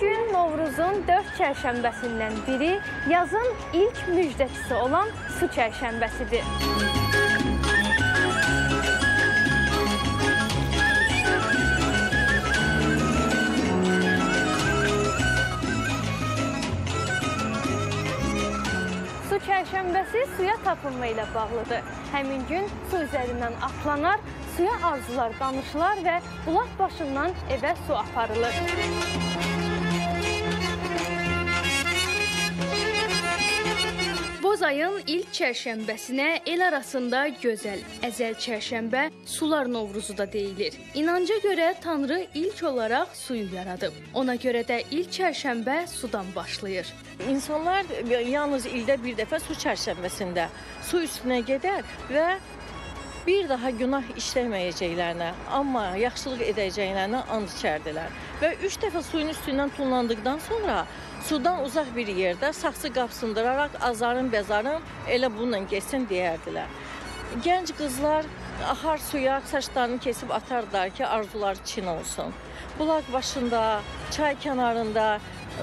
Bugün Novruzun 4 çərşənbəsindən biri yazın ilk müjdəçisi olan su çərşənbəsidir. Su çərşənbəsi suya tapınma ilə bağlıdır. Həmin gün su üzərindən atlanar, suya arzular danışılar və bulaq başından evə su aparılır. Boz ayın ilk çərşənbəsinə el arasında gözəl, əzəl çərşənbə sular Novruzu da deyilir. İnanca görə Tanrı ilk olaraq suyu yaradıb. Ona görə də ilk çərşənbə sudan başlayır. İnsanlar yalnız ildə bir dəfə su çərşənbəsində su üstünə gedər və bir daha günah işləməyəcəklərinə, amma yaxşılıq edəcəklərinə and içərdilər. Və 3 dəfə suyun üstündən tullandıqdan sonra sudan uzaq bir yerdə saxsı qapsındıraraq azarın-bəzarın elə bununla geçsin deyərdilər. Gənc qızlar axar suya saçlarını kesib atardılar ki, arzular çin olsun. Bulaq başında, çay kənarında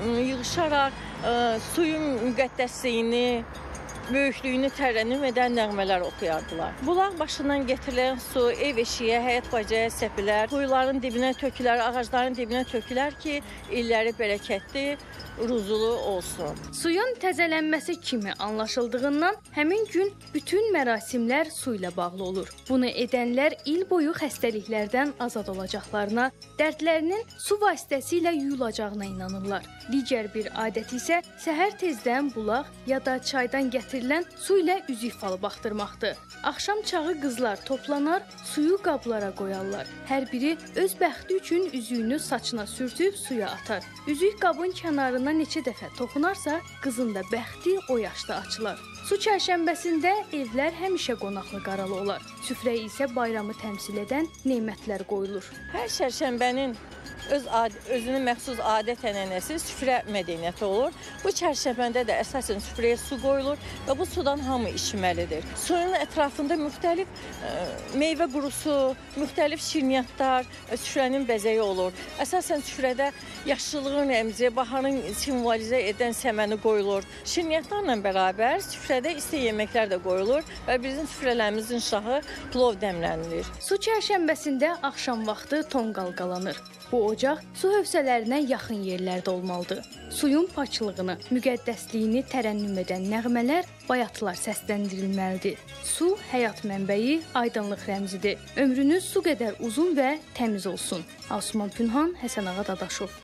yığışaraq suyun müqəddəsliyini, böyüklüyünü tərənnüm edən nəğmələr oxuyardılar. Bulaq başından getirilən su ev eşiyə, həyət bacaya səpilər, quyuların dibinə tökülər, ağacların dibinə tökülər ki, illəri bərəkətli, ruzulu olsun. Suyun təzələnməsi kimi anlaşıldığından həmin gün bütün mərasimlər su ilə bağlı olur. Bunu edənlər il boyu xəstəliklərdən azad olacaqlarına, dərdlərinin su vasitəsilə yuyulacağına inanırlar. Digər bir adət isə səhər tezdən bulaq ya da çaydan gətirilən su ilə üzük falı baxdırmaqdır. Axşam çağı qızlar toplanar, suyu qablara qoyarlar. Hər biri öz bəxti üçün üzüyünü saçına sürtüb suya atar. Üzük qabın kənarına neçə dəfə toxunarsa, qızın da bəxti o yaşda açılar. Su çərşənbəsində evlər həmişə qonaqlı qaralı olar. Süfrəyə isə bayramı təmsil edən nemətlər qoyulur. Hər çərşənbənin özünün məxsus adət-ənənəsi süfrə mədəniyyəti olur. Bu çərşənbəndə də əsasən süfrəyə su qoyulur və bu sudan hamı içməlidir. Suyun ətrafında müxtəlif meyvə qurusu, müxtəlif şirniyyatlar süfrənin bəzəyi olur. Əsasən süfrədə yaşlılığın rəmzi, baharın simvolizə edən səməni qoyulur. Şirniyyatlarla bərabər süfrədə isə yeməklər də qoyulur və bizim süfrələrimizin şahı plov dəmlənilir. Su çərşənbəsində axşam vaxtı tonqal qalanır. Bu ocaq su hövzələrinə yaxın yerlərdə olmalıdır. Suyun paçlığını, müqəddəsliyini tərənnüm edən nəğmələr, bayatlar səsləndirilməlidir. Su həyat mənbəyi, aydınlıq rəmzidir. Ömrünüz su qədər uzun və təmiz olsun. Osman Pünhan, Həsən Ağa Dadaşov.